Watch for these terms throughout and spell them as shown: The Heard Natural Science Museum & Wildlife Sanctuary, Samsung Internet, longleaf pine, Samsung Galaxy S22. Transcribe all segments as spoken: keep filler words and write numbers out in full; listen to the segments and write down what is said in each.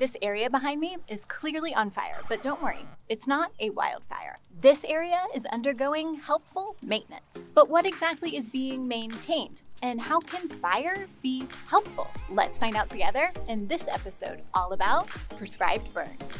This area behind me is clearly on fire, but don't worry, it's not a wildfire. This area is undergoing helpful maintenance. But what exactly is being maintained? And how can fire be helpful? Let's find out together in this episode all about prescribed burns.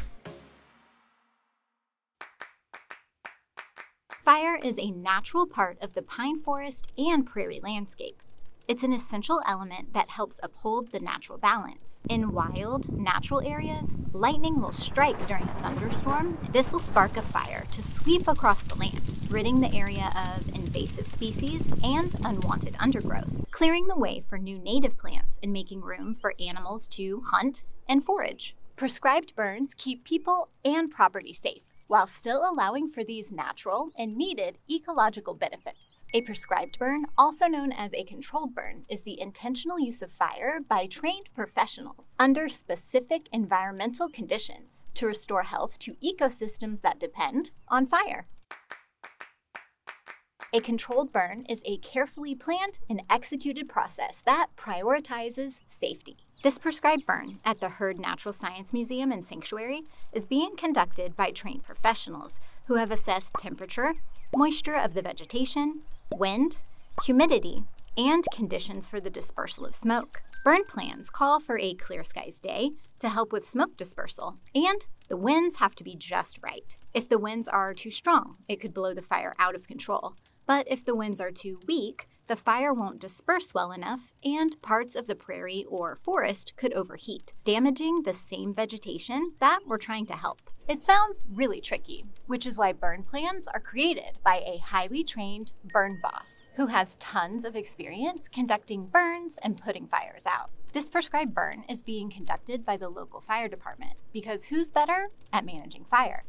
Fire is a natural part of the pine forest and prairie landscape. It's an essential element that helps uphold the natural balance. In wild, natural areas, lightning will strike during a thunderstorm. This will spark a fire to sweep across the land, ridding the area of invasive species and unwanted undergrowth, clearing the way for new native plants and making room for animals to hunt and forage. Prescribed burns keep people and property safe, while still allowing for these natural and needed ecological benefits. A prescribed burn, also known as a controlled burn, is the intentional use of fire by trained professionals under specific environmental conditions to restore health to ecosystems that depend on fire. A controlled burn is a carefully planned and executed process that prioritizes safety. This prescribed burn at the Heard Natural Science Museum and Sanctuary is being conducted by trained professionals who have assessed temperature, moisture of the vegetation, wind, humidity, and conditions for the dispersal of smoke. Burn plans call for a clear skies day to help with smoke dispersal, and the winds have to be just right. If the winds are too strong, it could blow the fire out of control. But if the winds are too weak, the fire won't disperse well enough, and parts of the prairie or forest could overheat, damaging the same vegetation that we're trying to help. It sounds really tricky, which is why burn plans are created by a highly trained burn boss who has tons of experience conducting burns and putting fires out. This prescribed burn is being conducted by the local fire department, because who's better at managing fire?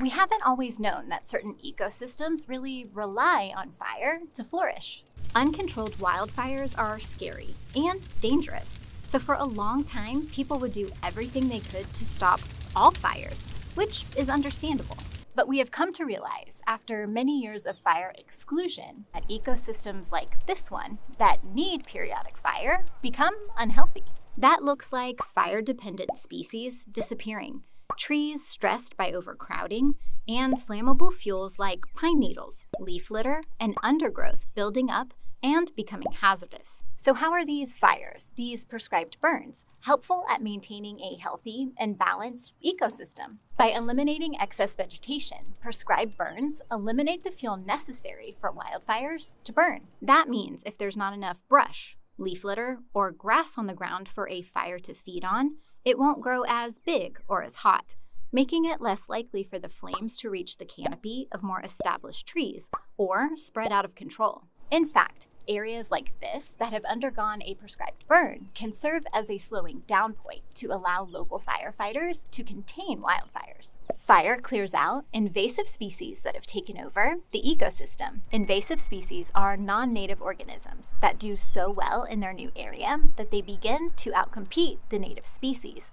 We haven't always known that certain ecosystems really rely on fire to flourish. Uncontrolled wildfires are scary and dangerous, so for a long time, people would do everything they could to stop all fires, which is understandable. But we have come to realize, after many years of fire exclusion, that ecosystems like this one that need periodic fire become unhealthy. That looks like fire-dependent species disappearing, trees stressed by overcrowding, and flammable fuels like pine needles, leaf litter, and undergrowth building up and becoming hazardous. So how are these fires, these prescribed burns, helpful at maintaining a healthy and balanced ecosystem? By eliminating excess vegetation, prescribed burns eliminate the fuel necessary for wildfires to burn. That means if there's not enough brush, leaf litter, or grass on the ground for a fire to feed on, it won't grow as big or as hot, making it less likely for the flames to reach the canopy of more established trees or spread out of control. In fact, areas like this that have undergone a prescribed burn can serve as a slowing down point to allow local firefighters to contain wildfires. Fire clears out invasive species that have taken over the ecosystem. Invasive species are non-native organisms that do so well in their new area that they begin to outcompete the native species,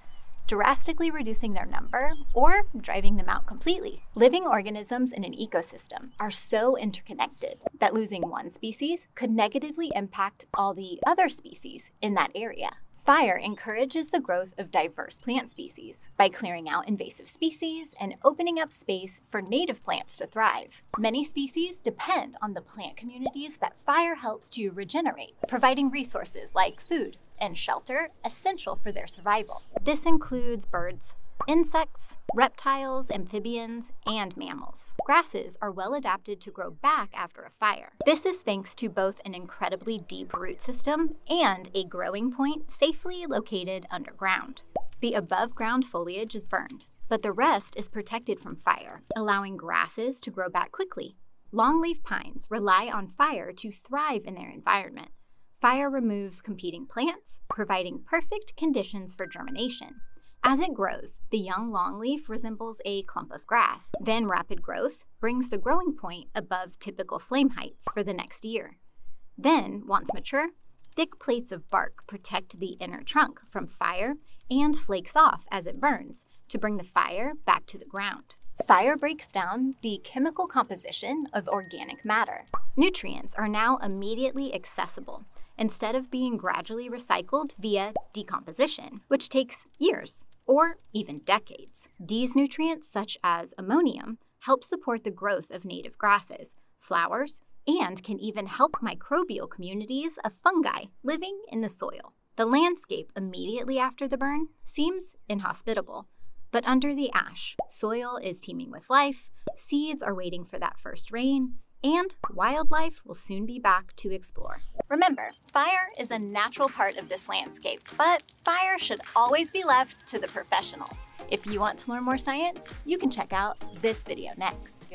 drastically reducing their number or driving them out completely. Living organisms in an ecosystem are so interconnected that losing one species could negatively impact all the other species in that area. Fire encourages the growth of diverse plant species by clearing out invasive species and opening up space for native plants to thrive. Many species depend on the plant communities that fire helps to regenerate, providing resources like food and shelter essential for their survival. This includes birds, insects, reptiles, amphibians, and mammals. Grasses are well adapted to grow back after a fire. This is thanks to both an incredibly deep root system and a growing point safely located underground. The above-ground foliage is burned, but the rest is protected from fire, allowing grasses to grow back quickly. Longleaf pines rely on fire to thrive in their environment. Fire removes competing plants, providing perfect conditions for germination. As it grows, the young longleaf resembles a clump of grass. Then rapid growth brings the growing point above typical flame heights for the next year. Then, once mature, thick plates of bark protect the inner trunk from fire and flakes off as it burns to bring the fire back to the ground. Fire breaks down the chemical composition of organic matter. Nutrients are now immediately accessible, instead of being gradually recycled via decomposition, which takes years or even decades. These nutrients, such as ammonium, help support the growth of native grasses, flowers, and can even help microbial communities of fungi living in the soil. The landscape immediately after the burn seems inhospitable, but under the ash, soil is teeming with life, seeds are waiting for that first rain, and wildlife will soon be back to explore. Remember, fire is a natural part of this landscape, but fire should always be left to the professionals. If you want to learn more science, you can check out this video next.